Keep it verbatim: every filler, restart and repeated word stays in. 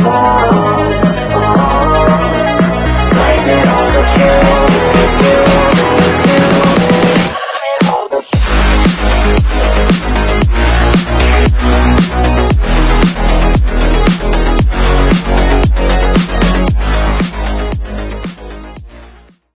fall.